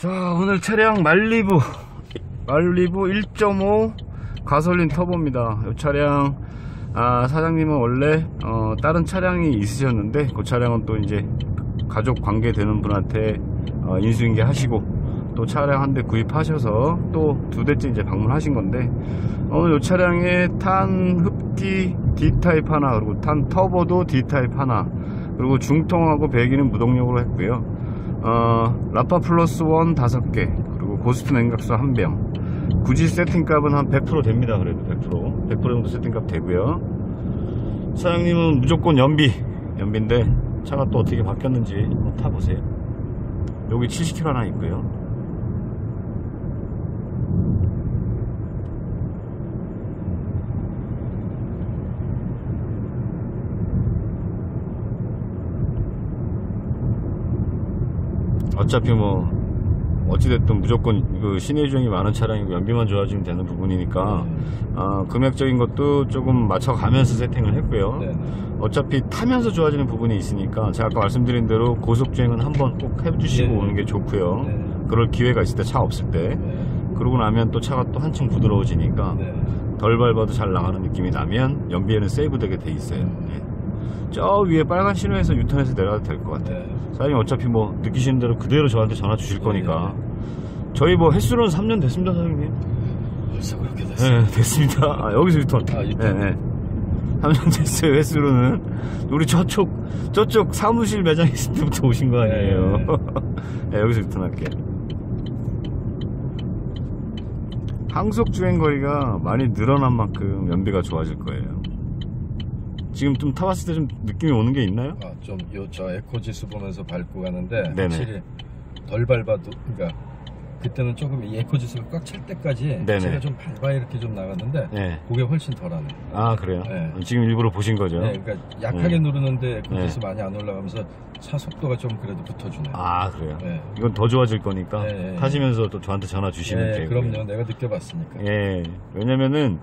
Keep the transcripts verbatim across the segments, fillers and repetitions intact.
자, 오늘 차량 말리부 말리부 일 점 오 가솔린 터보입니다. 이 차량 아, 사장님은 원래 어, 다른 차량이 있으셨는데 그 차량은 또 이제 가족 관계 되는 분한테 어, 인수인계 하시고 또 차량 한 대 구입하셔서 또 두 대째 이제 방문하신 건데, 오늘 이 차량에 탄 흡기 D타입 하나, 그리고 탄 터보도 D타입 하나, 그리고 중통하고 배기는 무동력으로 했고요. 어, 라파플러스 일 다섯 개, 그리고 고스트냉각수 한 병. 굳이 세팅값은 한 백 퍼센트 됩니다. 그래도 백 퍼센트 백 퍼센트 정도 세팅값 되고요. 사장님은 무조건 연비 연비인데 차가 또 어떻게 바뀌었는지 한번 타보세요. 여기 칠십 킬로미터 하나 있고요. 어차피 뭐 어찌됐든 무조건 그 시내 주행이 많은 차량이고 연비만 좋아지면 되는 부분이니까 네. 어, 금액적인 것도 조금 맞춰가면서 세팅을 했고요. 네. 어차피 타면서 좋아지는 부분이 있으니까 제가 아까 말씀드린 대로 고속 주행은 한번 꼭 해주시고 네. 오는 게 좋고요. 네. 그럴 기회가 있을 때, 차 없을 때. 네. 그러고 나면 또 차가 또 한층 부드러워지니까 네. 덜 밟아도 잘 나가는 느낌이 나면 연비에는 세이브 되게 돼 있어요. 네. 저 위에 빨간 신호에서 유턴해서 내려가도 될 것 같아요. 네. 사장님 어차피 뭐 느끼시는 대로 그대로 저한테 전화 주실 네, 거니까. 네. 저희 뭐 횟수로는 삼 년 됐습니다, 사장님. 벌써 그렇게 됐어요? 네, 됐습니다. 아, 여기서 유턴. 아, 유턴. 네, 네. 삼 년 됐어요, 횟수로는. 우리 저쪽, 저쪽 사무실 매장 있을 때부터 오신 거 아니에요. 네, 네. 네, 여기서 유턴할게요. 항속 주행 거리가 많이 늘어난 만큼 연비가 좋아질 거예요. 지금 좀 타봤을 때 좀 느낌이 오는 게 있나요? 아, 좀 요 저 에코지수 보면서 밟고 가는데 네네. 확실히 덜 밟아도, 그러니까 그때는 조금 이 에코지수가 꽉 찰 때까지 네네. 제가 좀 밟아 이렇게 좀 나갔는데 네. 그게 훨씬 덜하네. 아 그래요? 네. 지금 일부러 보신 거죠? 네, 그러니까 약하게 네. 누르는데 에코지수 네. 많이 안 올라가면서 차 속도가 좀 그래도 붙어주네요. 아 그래요? 네. 이건 더 좋아질 거니까 네. 타시면서 또 저한테 전화 주시면 돼요. 네, 그럼요. 내가 느껴봤으니까. 예, 네. 왜냐면은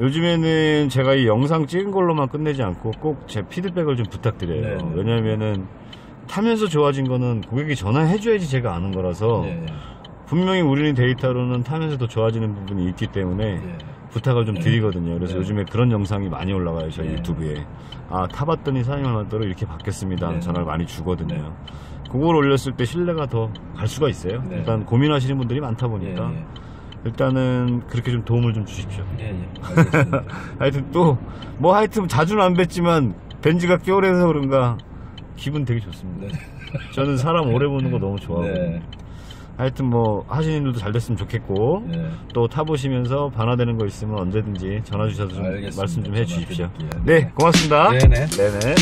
요즘에는 제가 이 영상 찍은 걸로만 끝내지 않고 꼭 제 피드백을 좀 부탁드려요. 네네. 왜냐면은 타면서 좋아진 거는 고객이 전화해줘야지 제가 아는 거라서 네네. 분명히 우리는 데이터로는 타면서 더 좋아지는 부분이 있기 때문에 네네. 부탁을 좀 드리거든요. 그래서 네네. 요즘에 그런 영상이 많이 올라와요. 저희 네네. 유튜브에. 아, 타봤더니 사용할 만도로 이렇게 바뀌었습니다. 네네. 전화를 많이 주거든요. 네네. 그걸 올렸을 때 신뢰가 더 갈 수가 있어요. 네네. 일단 고민하시는 분들이 많다 보니까. 네네. 일단은 그렇게 좀 도움을 좀 주십시오. 네, 네. 알겠습니다. 하여튼 또 뭐 하여튼 자주는 안 뵀지만 벤지가 꽤 오래돼서 그런가 기분 되게 좋습니다. 네. 저는 사람 오래 보는 거 너무 좋아하고 네. 하여튼 뭐 하시는 일도 잘 됐으면 좋겠고 네. 또 타보시면서 반화되는 거 있으면 언제든지 전화 주셔서 좀 말씀 좀 해주십시오. 네, 네, 고맙습니다. 네, 네. 네네.